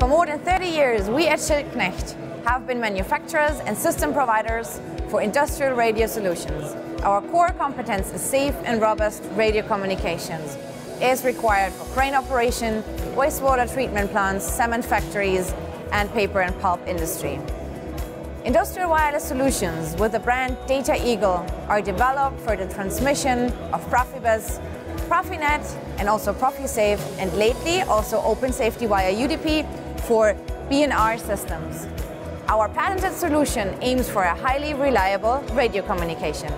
For more than 30 years, we at Schildknecht have been manufacturers and system providers for industrial radio solutions. Our core competence is safe and robust radio communications. It is required for crane operation, wastewater treatment plants, cement factories, and paper and pulp industry. Industrial wireless solutions with the brand DataEagle are developed for the transmission of Profibus, ProfiNet, and also ProfiSafe, and lately also openSAFETY via UDP for B&R systems. Our patented solution aims for a highly reliable radio communication.